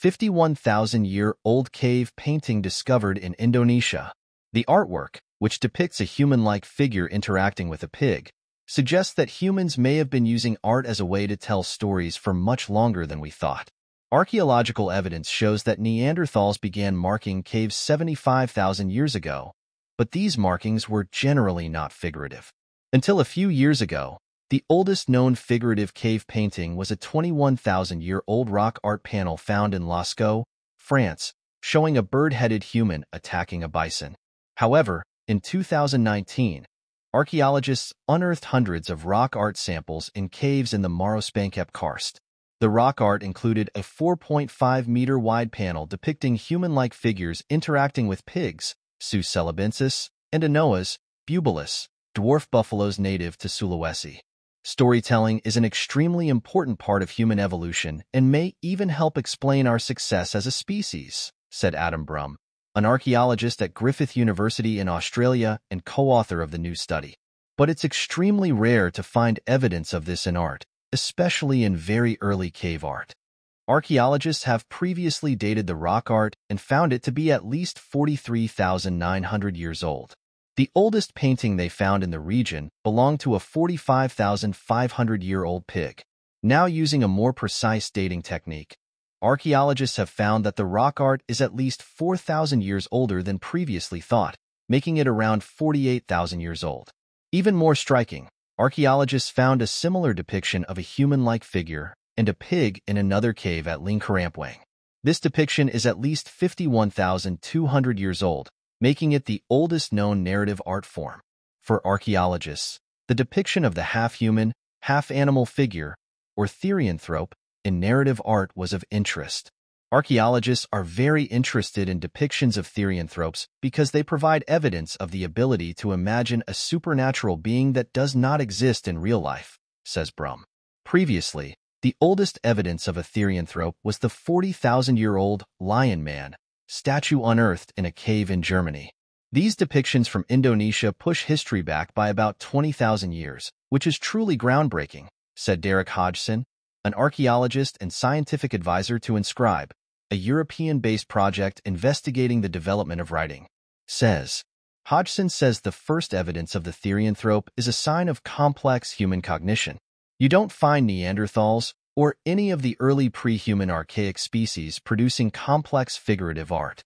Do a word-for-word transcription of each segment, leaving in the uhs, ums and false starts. fifty-one thousand year old cave painting discovered in Indonesia. The artwork, which depicts a human-like figure interacting with a pig, suggests that humans may have been using art as a way to tell stories for much longer than we thought. Archaeological evidence shows that Neanderthals began marking caves seventy-five thousand years ago, but these markings were generally not figurative. Until a few years ago, the oldest known figurative cave painting was a twenty-one thousand year old rock art panel found in Lascaux, France, showing a bird-headed human attacking a bison. However, in two thousand nineteen, archaeologists unearthed hundreds of rock art samples in caves in the Maros-Pangkep karst. The rock art included a four point five meter wide panel depicting human-like figures interacting with pigs, Sus celebensis, and anoas, bubalus, dwarf buffaloes native to Sulawesi. Storytelling is an extremely important part of human evolution and may even help explain our success as a species, said Adam Brumm, an archaeologist at Griffith University in Australia and co-author of the new study. But it's extremely rare to find evidence of this in art, especially in very early cave art. Archaeologists have previously dated the rock art and found it to be at least forty-three thousand nine hundred years old. The oldest painting they found in the region belonged to a forty-five thousand five hundred year old pig. Now using a more precise dating technique, archaeologists have found that the rock art is at least four thousand years older than previously thought, making it around forty-eight thousand years old. Even more striking, archaeologists found a similar depiction of a human-like figure and a pig in another cave at Lingkarampwang. This depiction is at least fifty-one thousand two hundred years old, making it the oldest known narrative art form. For archaeologists, the depiction of the half-human, half-animal figure, or therianthrope, in narrative art was of interest. Archaeologists are very interested in depictions of therianthropes because they provide evidence of the ability to imagine a supernatural being that does not exist in real life, says Brumm. Previously, the oldest evidence of a therianthrope was the forty thousand year old Lion Man statue unearthed in a cave in Germany. These depictions from Indonesia push history back by about twenty thousand years, which is truly groundbreaking, said Derek Hodgson, an archaeologist and scientific advisor to Inscribe, a European-based project investigating the development of writing. Says. Hodgson says the first evidence of the therianthrope is a sign of complex human cognition. You don't find Neanderthals or any of the early pre-human archaic species producing complex figurative art.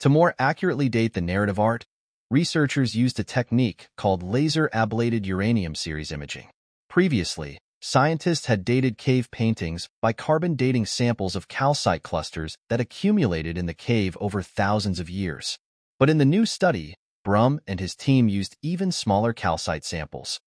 To more accurately date the narrative art, researchers used a technique called laser-ablated uranium series imaging. Previously, scientists had dated cave paintings by carbon dating samples of calcite clusters that accumulated in the cave over thousands of years. But in the new study, Brumm and his team used even smaller calcite samples,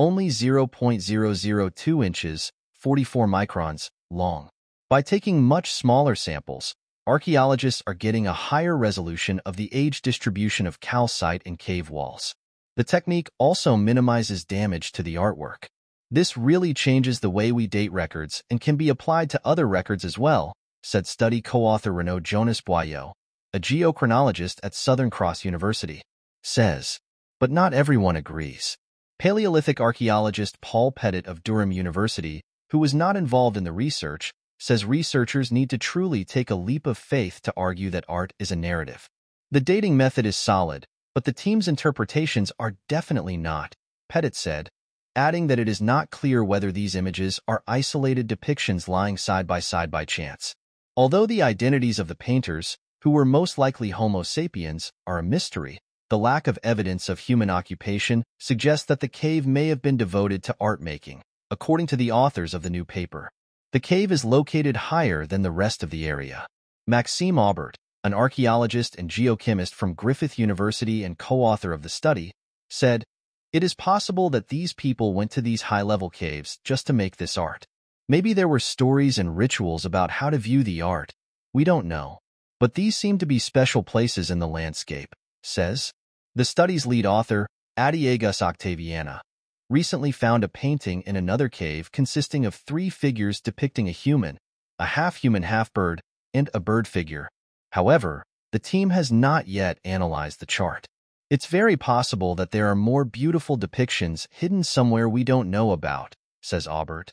only zero point zero zero two inches, forty-four microns, long. By taking much smaller samples, archaeologists are getting a higher resolution of the age distribution of calcite in cave walls. The technique also minimizes damage to the artwork. This really changes the way we date records and can be applied to other records as well, said study co-author Renaud Joannes-Boyau, a geochronologist at Southern Cross University. Says. But not everyone agrees. Paleolithic archaeologist Paul Pettitt of Durham University, who was not involved in the research, says researchers need to truly take a leap of faith to argue that art is a narrative. The dating method is solid, but the team's interpretations are definitely not, Pettitt said, adding that it is not clear whether these images are isolated depictions lying side by side by chance. Although the identities of the painters, who were most likely Homo sapiens, are a mystery, the lack of evidence of human occupation suggests that the cave may have been devoted to art making. According to the authors of the new paper, the cave is located higher than the rest of the area. Maxime Aubert, an archaeologist and geochemist from Griffith University and co-author of the study, said, "It is possible that these people went to these high-level caves just to make this art. Maybe there were stories and rituals about how to view the art. We don't know. But these seem to be special places in the landscape," says. The study's lead author, Adhi Agus Oktaviana, recently found a painting in another cave consisting of three figures depicting a human, a half-human half-bird, and a bird figure. However, the team has not yet analyzed the chart. It's very possible that there are more beautiful depictions hidden somewhere we don't know about, says Aubert.